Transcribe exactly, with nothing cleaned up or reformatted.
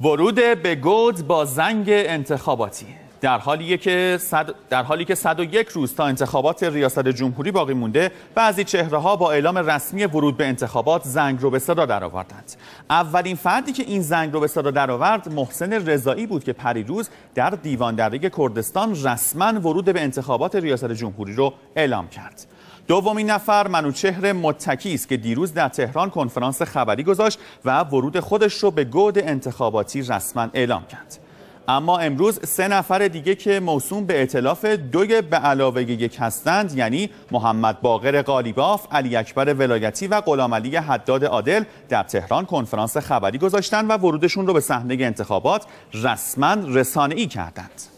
ورود به گود با زنگ انتخاباتی در حالی که صد... در حالی که صد و یک روز تا انتخابات ریاست جمهوری باقی مونده، بعضی چهره ها با اعلام رسمی ورود به انتخابات زنگ رو به صدا درآوردند. اولین فردی که این زنگ رو به صدا درآورد محسن رضایی بود که پریروز در دیوان دره کردستان رسما ورود به انتخابات ریاست جمهوری رو اعلام کرد. دومین نفر منوچهر متکی است که دیروز در تهران کنفرانس خبری گذاشت و ورود خودش رو به گود انتخاباتی رسما اعلام کرد. اما امروز سه نفر دیگه که موسوم به ائتلاف دوی به علاوه یک هستند، یعنی محمد باقر قالیباف، علی اکبر ولایتی و غلام علی حداد عادل، در تهران کنفرانس خبری گذاشتند و ورودشون رو به صحنه انتخابات رسما رسانه‌ای کردند.